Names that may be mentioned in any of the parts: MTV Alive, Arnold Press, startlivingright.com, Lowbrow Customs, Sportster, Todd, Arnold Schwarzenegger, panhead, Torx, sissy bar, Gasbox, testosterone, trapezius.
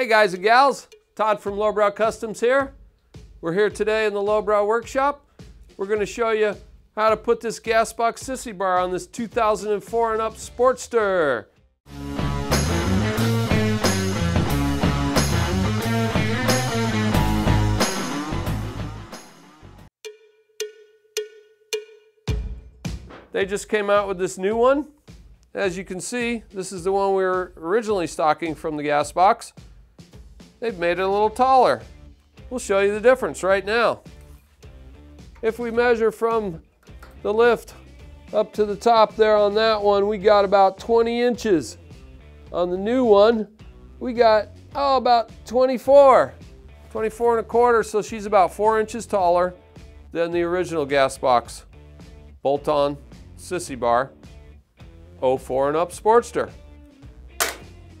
Hey guys and gals, Todd from Lowbrow Customs here. We're here today in the Lowbrow workshop. We're going to show you how to put this Gasbox sissy bar on this 2004 and up Sportster. They just came out with this new one. As you can see, this is the one we were originally stocking from the Gasbox. They've made it a little taller. We'll show you the difference right now. If we measure from the lift up to the top there on that one, we got about 20 inches. On the new one, we got, about 24 and a quarter, so she's about 4 inches taller than the original Gasbox bolt-on sissy bar 04 and up Sportster.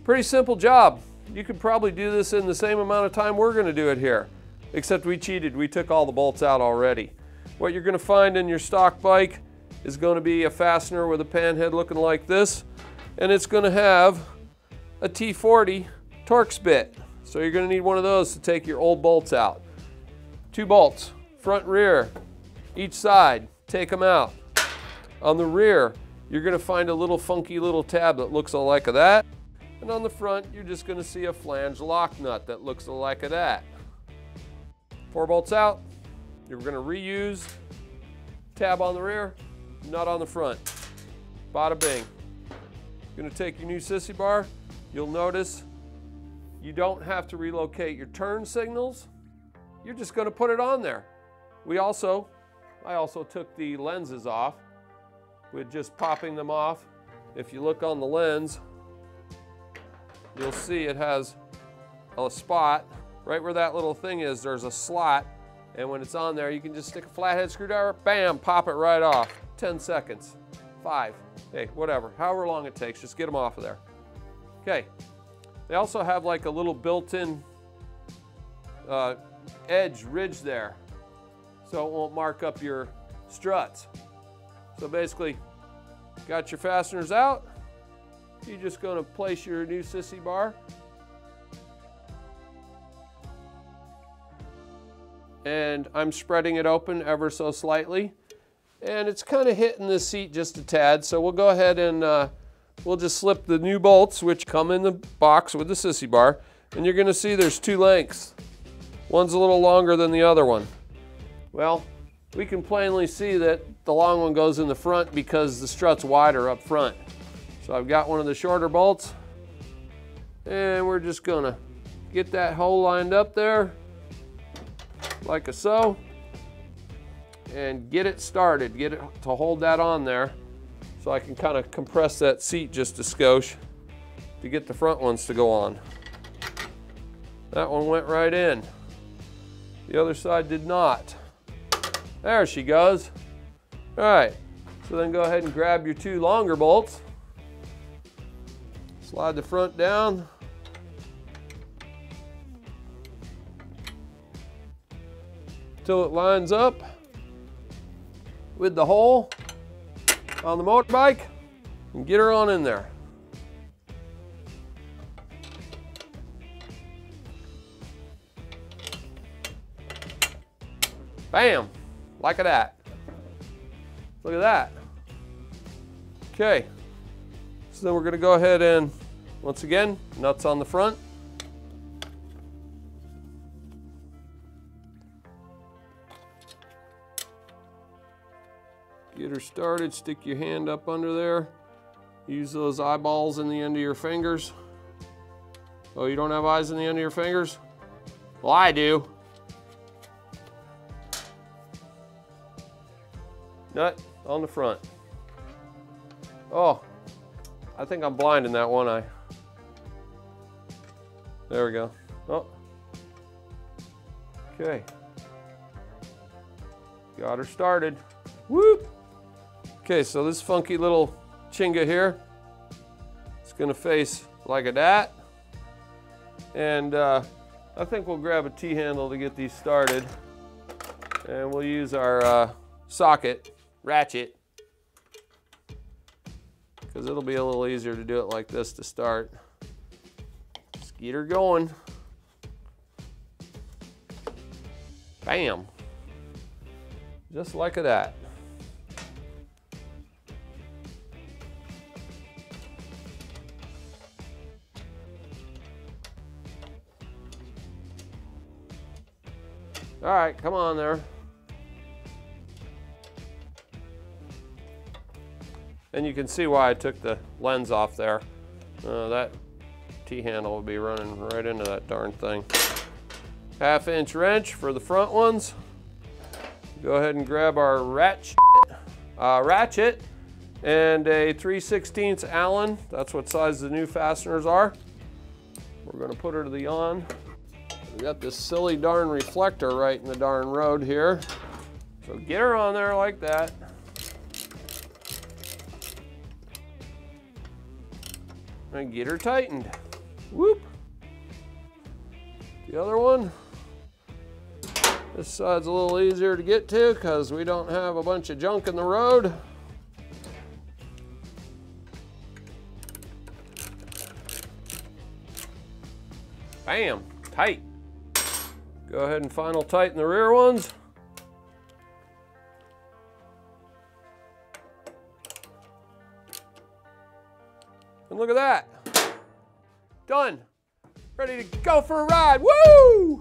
Pretty simple job. You could probably do this in the same amount of time we're going to do it here, except we cheated. We took all the bolts out already. What you're going to find in your stock bike is going to be a fastener with a panhead looking like this, and it's going to have a T40 Torx bit. So you're going to need one of those to take your old bolts out. 2 bolts, front, rear, each side. Take them out. On the rear, you're going to find a little funky little tab that looks like that. And on the front, you're just going to see a flange lock nut that looks like that. 4 bolts out. You're going to reuse tab on the rear, nut on the front. Bada bing. You're going to take your new sissy bar. You'll notice you don't have to relocate your turn signals. You're just going to put it on there. I also took the lenses off. We're just popping them off. If you look on the lens, you'll see it has a spot. Right where that little thing is, there's a slot, and when it's on there, you can just stick a flathead screwdriver, bam, pop it right off. 10 seconds, 5, hey, whatever, however long it takes, just get them off of there. Okay, they also have like a little built-in edge ridge there, so it won't mark up your struts. So basically, got your fasteners out, you're just gonna place your new sissy bar and I'm spreading it open ever so slightly, and it's kind of hitting the seat just a tad, so we'll go ahead and we'll just slip the new bolts which come in the box with the sissy bar, and you're gonna see there's 2 lengths. One's a little longer than the other one. Well, we can plainly see that the long one goes in the front because the strut's wider up front. So I've got one of the shorter bolts and we're just gonna get that hole lined up there like so and get it started, get it to hold that on there so I can kind of compress that seat just a skosh to get the front ones to go on. That one went right in. The other side did not. There she goes. All right, so then go ahead and grab your 2 longer bolts. Slide the front down. Till it lines up with the hole on the motorbike and get her on in there. Bam, like that. Look at that. Okay, so then we're gonna go ahead and, once again, nuts on the front. Get her started, stick your hand up under there. Use those eyeballs in the end of your fingers. Oh, you don't have eyes in the end of your fingers? Well, I do. Nut on the front. Oh, I think I'm blind in that one eye. There we go. Oh. Okay. Got her started. Whoop. Okay, so this funky little chinga here, it's gonna face like that. And I think we'll grab a T-handle to get these started. And we'll use our socket. Ratchet, because it'll be a little easier to do it like this to start. Just get her going. Bam. Just like that. All right, come on there. And you can see why I took the lens off there. That T-handle will be running right into that darn thing. 1/2 inch wrench for the front ones. Go ahead and grab our ratchet and a 3/16 Allen. That's what size the new fasteners are. We're gonna put her to the on. We got this silly darn reflector right in the darn road here. So get her on there like that. And get her tightened. Whoop. The other one. This side's a little easier to get to because we don't have a bunch of junk in the road. Bam, tight. Go ahead and final tighten the rear ones. And look at that. Done. Ready to go for a ride. Woo!